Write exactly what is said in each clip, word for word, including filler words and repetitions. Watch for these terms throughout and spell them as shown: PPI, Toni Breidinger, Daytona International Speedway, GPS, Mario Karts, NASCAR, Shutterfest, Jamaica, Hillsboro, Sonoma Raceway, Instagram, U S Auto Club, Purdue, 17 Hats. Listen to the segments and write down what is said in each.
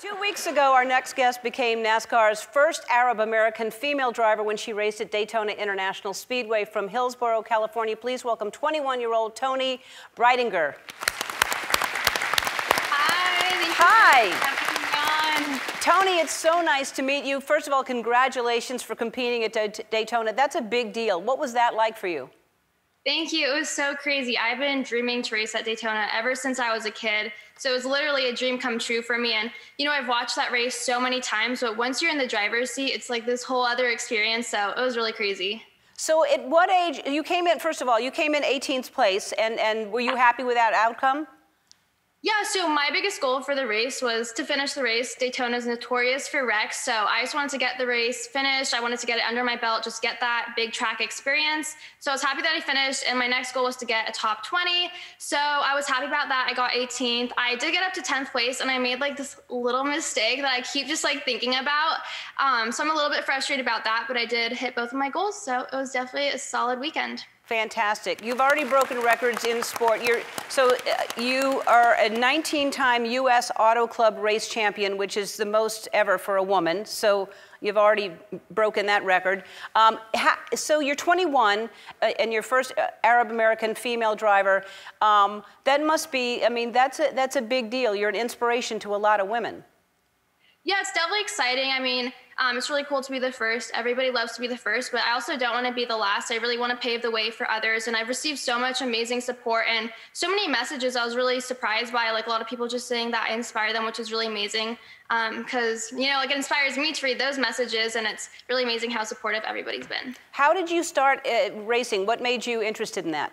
Two weeks ago, our next guest became NASCAR's first Arab-American female driver when she raced at Daytona International Speedway from Hillsboro, California. Please welcome twenty-one-year-old Toni Breidinger. Hi. Hi. Toni, it's so nice to meet you. First of all, congratulations for competing at Daytona. That's a big deal. What was that like for you? Thank you. It was so crazy. I've been dreaming to race at Daytona ever since I was a kid. So it was literally a dream come true for me. And, you know, I've watched that race so many times, but once you're in the driver's seat, it's like this whole other experience. So it was really crazy. So at what age, you came in, first of all, you came in eighteenth place, and, and were you happy with that outcome? Yeah, so my biggest goal for the race was to finish the race. Daytona's notorious for wrecks, so I just wanted to get the race finished. I wanted to get it under my belt, just get that big track experience. So I was happy that I finished, and my next goal was to get a top twenty. So I was happy about that. I got eighteenth. I did get up to tenth place, and I made like this little mistake that I keep just like thinking about. Um, so I'm a little bit frustrated about that, but I did hit both of my goals, so it was definitely a solid weekend. Fantastic. You've already broken records in sport. You're, so uh, you are a nineteen-time U S Auto Club race champion, which is the most ever for a woman. So you've already broken that record. Um, ha, so you're twenty-one uh, and your first uh, Arab-American female driver. Um, that must be, I mean, that's a, that's a big deal. You're an inspiration to a lot of women. Yeah, it's definitely exciting. I mean, um, it's really cool to be the first. Everybody loves to be the first, but I also don't want to be the last. I really want to pave the way for others, and I've received so much amazing support and so many messages. I was really surprised by, like, a lot of people just saying that I inspire them, which is really amazing because, um, you know, like, it inspires me to read those messages, and it's really amazing how supportive everybody's been. How did you start uh, racing? What made you interested in that?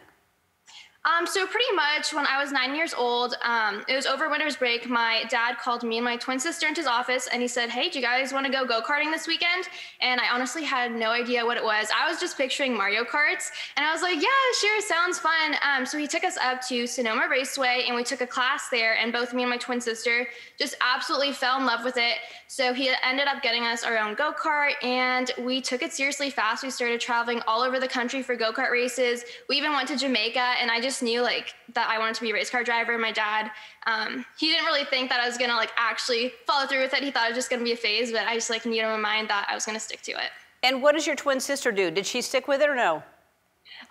Um, so pretty much when I was nine years old, um, it was over winter's break. My dad called me and my twin sister into his office, and he said, "Hey, do you guys want to go go-karting this weekend?" And I honestly had no idea what it was. I was just picturing Mario Karts, and I was like, "Yeah, sure, sounds fun." Um, so he took us up to Sonoma Raceway, and we took a class there, and both me and my twin sister just absolutely fell in love with it. So he ended up getting us our own go-kart, and we took it seriously fast. We started traveling all over the country for go-kart races. We even went to Jamaica, and I just knew like that I wanted to be a race car driver. My dad, um, he didn't really think that I was gonna like actually follow through with it. He thought it was just gonna be a phase, but I just like knew in my mind that I was gonna stick to it. And what does your twin sister do? Did she stick with it or no?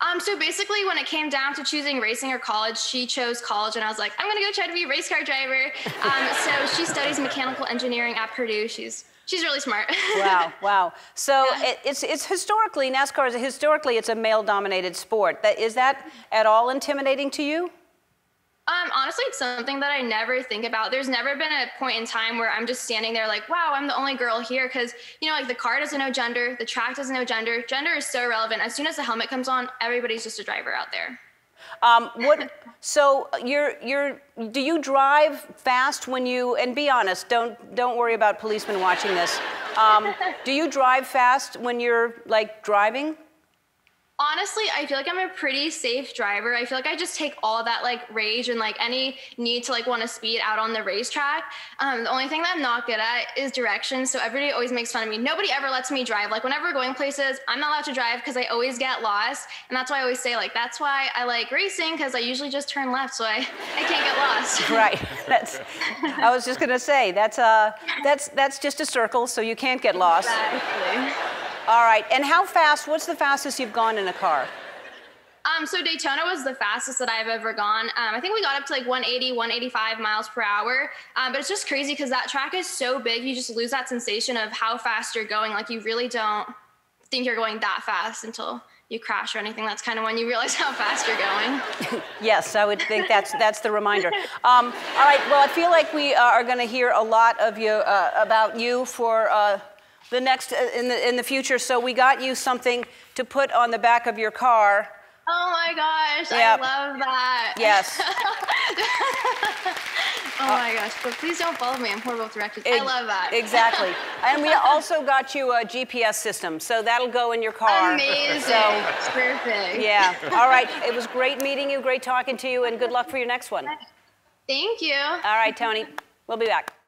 Um, so basically when it came down to choosing racing or college, she chose college, and I was like, I'm gonna go try to be a race car driver. Um, so she studies mechanical engineering at Purdue. She's She's really smart. Wow, wow. So yeah. it, it's it's historically, NASCAR is historically, it's a male-dominated sport. That, is that at all intimidating to you? Um, honestly, it's something that I never think about. There's never been a point in time where I'm just standing there like, wow, I'm the only girl here. Because, you know, like the car doesn't know gender, the track doesn't know gender. Gender is so relevant. As soon as the helmet comes on, everybody's just a driver out there. Um, what, so you're, you're, do you drive fast when you, and be honest, don't, don't worry about policemen watching this. Um, do you drive fast when you're like driving? Honestly, I feel like I'm a pretty safe driver. I feel like I just take all that like rage and like any need to like want to speed out on the racetrack. Um, the only thing that I'm not good at is directions. So everybody always makes fun of me. Nobody ever lets me drive. Like whenever we're going places, I'm not allowed to drive because I always get lost. And that's why I always say like, that's why I like racing, because I usually just turn left. So I, I can't get lost. Right. That's, I was just going to say, that's, uh, that's, that's just a circle. So you can't get lost. Exactly. All right, and how fast, what's the fastest you've gone in a car? Um, so Daytona was the fastest that I've ever gone. Um, I think we got up to like one eighty, one eighty-five miles per hour. Um, but it's just crazy because that track is so big, you just lose that sensation of how fast you're going. Like you really don't think you're going that fast until you crash or anything. That's kind of when you realize how fast you're going. Yes, I would think that's that's the reminder. Um, all right, well, I feel like we are going to hear a lot of you uh, about you for... Uh, The next uh, in the in the future, so we got you something to put on the back of your car. Oh my gosh, yep. I love that. Yes. oh uh, my gosh, but please don't follow me. I'm horrible with directions. I love that. Exactly. And we also got you a G P S system, so that'll go in your car. Amazing. So, perfect. Yeah. All right. It was great meeting you. Great talking to you, and good luck for your next one. Thank you. All right, Toni. We'll be back.